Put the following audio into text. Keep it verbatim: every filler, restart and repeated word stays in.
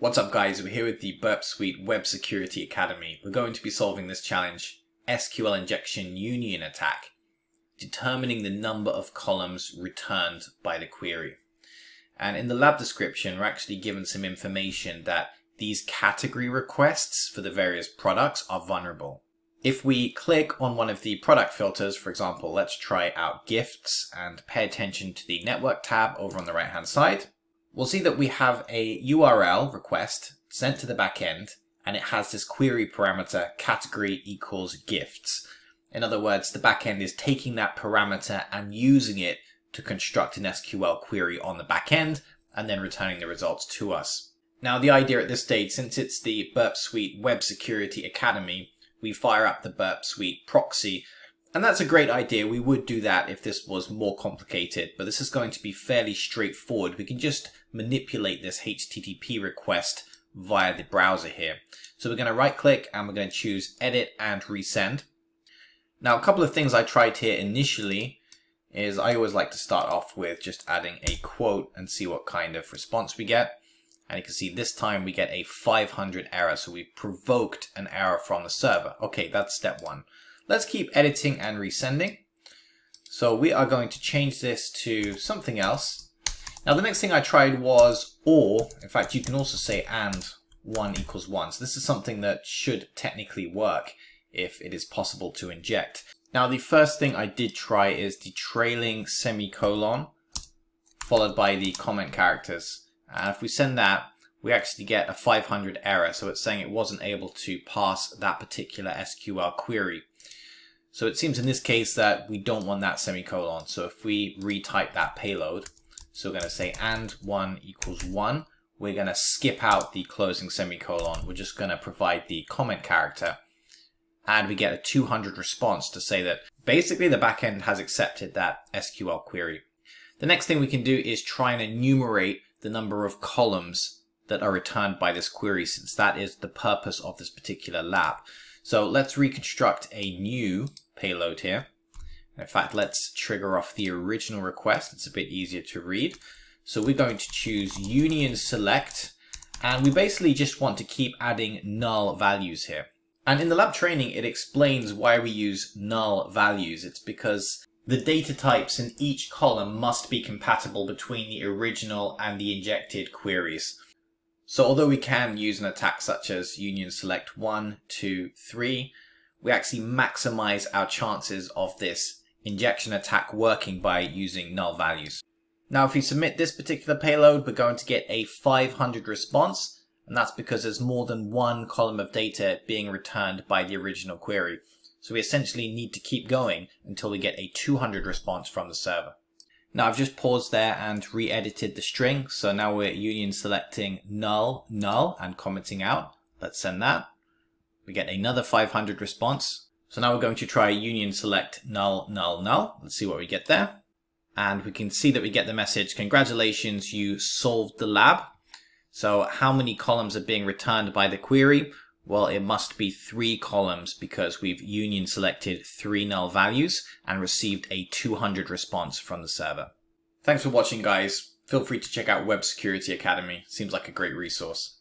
What's up guys, we're here with the Burp Suite Web Security Academy. We're going to be solving this challenge, S Q L Injection Union Attack, determining the number of columns returned by the query. And in the lab description, we're actually given some information that these category requests for the various products are vulnerable. If we click on one of the product filters, for example, let's try out gifts and pay attention to the network tab over on the right hand side. We'll see that we have a U R L request sent to the backend, and it has this query parameter category equals gifts. In other words, the backend is taking that parameter and using it to construct an S Q L query on the backend and then returning the results to us. Now, the idea at this stage, since it's the Burp Suite Web Security Academy, we fire up the Burp Suite proxy. And that's a great idea. We would do that if this was more complicated, but this is going to be fairly straightforward. We can just manipulate this H T T P request via the browser here. So we're going to right click and we're going to choose edit and resend. Now, a couple of things I tried here initially is I always like to start off with just adding a quote and see what kind of response we get. And you can see this time we get a five hundred error. So we provoked an error from the server. Okay, that's step one. Let's keep editing and resending. So we are going to change this to something else. Now the next thing I tried was or, in fact you can also say and one equals one. So this is something that should technically work if it is possible to inject. Now the first thing I did try is the trailing semicolon followed by the comment characters. And if we send that, we actually get a five hundred error. So it's saying it wasn't able to pass that particular S Q L query. So it seems in this case that we don't want that semicolon. So if we retype that payload, so we're going to say and one equals one, we're going to skip out the closing semicolon. We're just going to provide the comment character. And we get a two hundred response to say that basically the backend has accepted that S Q L query. The next thing we can do is try and enumerate the number of columns that are returned by this query, since that is the purpose of this particular lab. So let's reconstruct a new payload here. In fact, let's trigger off the original request. It's a bit easier to read. So we're going to choose union select, and we basically just want to keep adding null values here. And in the lab training, it explains why we use null values. It's because the data types in each column must be compatible between the original and the injected queries. So although we can use an attack such as union select one, two, three, we actually maximize our chances of this injection attack working by using null values. Now, if we submit this particular payload, we're going to get a five hundred response, and that's because there's more than one column of data being returned by the original query. So we essentially need to keep going until we get a two hundred response from the server. Now I've just paused there and re-edited the string. So now we're union selecting null, null and commenting out. Let's send that. We get another five hundred response. So now we're going to try union select null, null, null. Let's see what we get there. And we can see that we get the message, congratulations, you solved the lab. So how many columns are being returned by the query? Well, it must be three columns because we've union selected three null values and received a two hundred response from the server. Thanks for watching, guys. Feel free to check out Web Security Academy. Seems like a great resource.